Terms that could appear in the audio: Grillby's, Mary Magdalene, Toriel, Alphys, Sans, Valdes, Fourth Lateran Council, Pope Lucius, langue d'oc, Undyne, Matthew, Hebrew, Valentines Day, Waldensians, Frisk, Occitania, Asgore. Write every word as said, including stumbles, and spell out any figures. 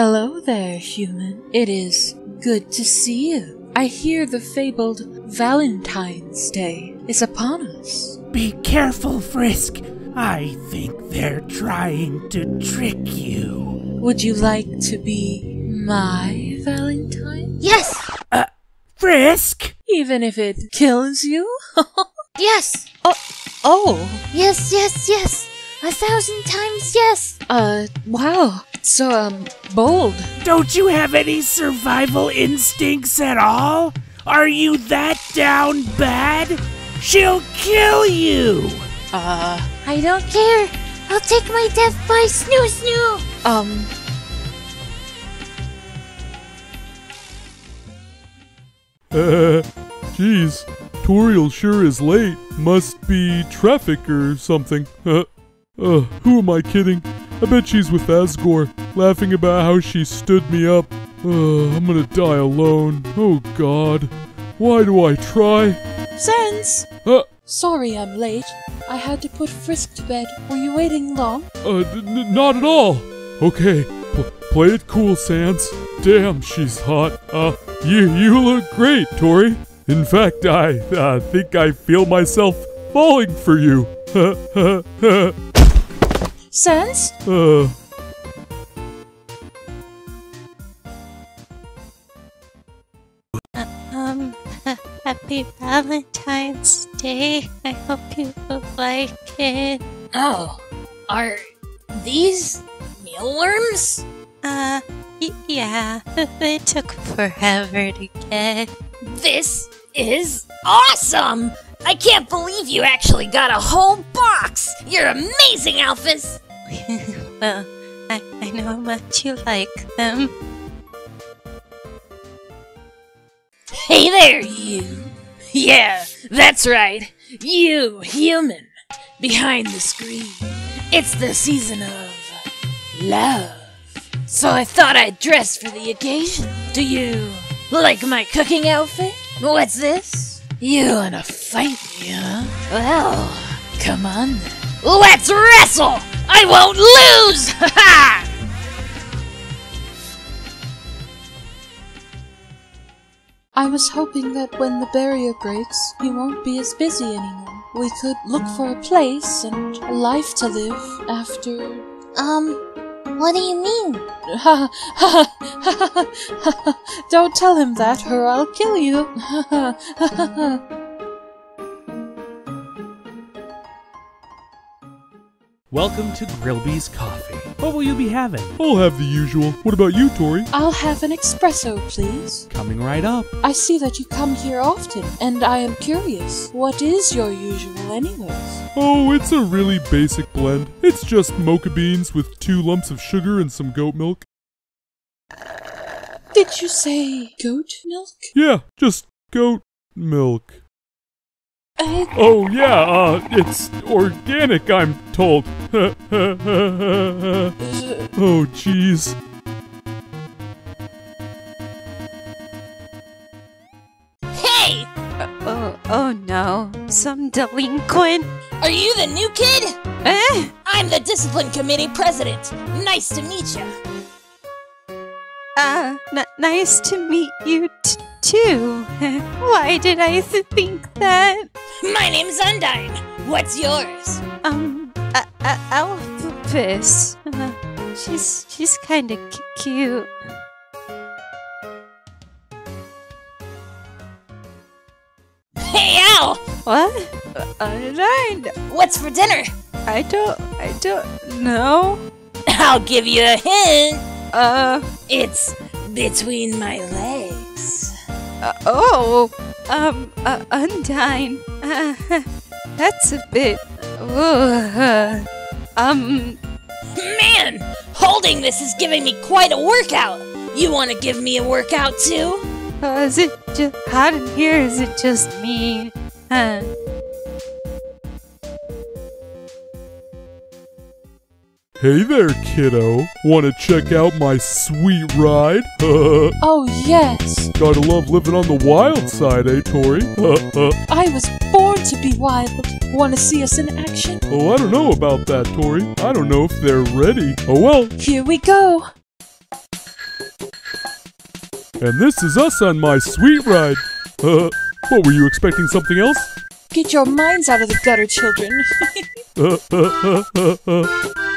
Hello there, human. It is good to see you. I hear the fabled Valentine's Day is upon us. Be careful, Frisk. I think they're trying to trick you. Would you like to be my Valentine? Yes! Uh, Frisk? Even if it kills you? Yes! Oh, oh! Yes, yes, yes! A thousand times yes! Uh, wow. So, um, bold. Don't you have any survival instincts at all? Are you that down bad? She'll kill you! Uh... I don't care! I'll take my death by snoo snoo! Um... Uh... Jeez. Toriel sure is late. Must be traffic or something. Uh, uh, who am I kidding? I bet she's with Asgore, laughing about how she stood me up. Uh, I'm gonna die alone. Oh god. Why do I try? Sans! Uh, Sorry I'm late. I had to put Frisk to bed. Were you waiting long? Uh, n not at all! Okay, P play it cool, Sans. Damn, she's hot. Uh, you, you look great, Tori. In fact, I uh, think I feel myself falling for you. Sans? Uh... uh um... Happy Valentine's Day. I hope you will like it. Oh, are these mealworms? Uh, y yeah. They took forever to get. This is awesome! I can't believe you actually got a whole box! You're amazing, Alphys! Well, I, I know how much you like them. Hey there, you! Yeah, that's right! You, human! Behind the screen, it's the season of love. So I thought I'd dress for the occasion. Do you like my cooking outfit? What's this? You wanna fight me, huh? Well, come on then. Let's wrestle! I won't lose! Ha ha! I was hoping that when the barrier breaks, he won't be as busy anymore. We could look for a place and a life to live after... Um, what do you mean? Ha ha ha ha ha! Don't tell him that or I'll kill you! Ha ha ha ha! Welcome to Grillby's Coffee. What will you be having? I'll have the usual. What about you, Tori? I'll have an espresso, please. Coming right up. I see that you come here often, and I am curious. What is your usual anyways? Oh, it's a really basic blend. It's just mocha beans with two lumps of sugar and some goat milk. Did you say goat milk? Yeah, just goat milk. Uh, oh yeah, uh, it's organic, I'm told. Oh jeez. Hey! Uh, oh, oh no, some delinquent. Are you the new kid? Eh? I'm the discipline committee president. Nice to meet you. Uh, n nice to meet you t too. Why did I th think that? My name's Undyne. What's yours? Um, uh, uh, Alphys. Uh, she's she's kind of cute. Hey, Al. What? Undyne. What's for dinner? I don't. I don't know. I'll give you a hint. Uh, it's between my legs. Uh, oh. Um, uh, Undyne. Uh, that's a bit... Uh, um... Man! Holding this is giving me quite a workout! You want to give me a workout too? Uh, is it just hot in here? Is it just me? Huh? Hey there, kiddo. Wanna check out my sweet ride? Oh, yes. Gotta love living on the wild side, eh, Tori? I was born to be wild. Wanna see us in action? Oh, I don't know about that, Tori. I don't know if they're ready. Oh, well. Here we go. And this is us on my sweet ride. Uh, what, were you expecting something else? Get your minds out of the gutter, children. uh, uh, uh, uh, uh.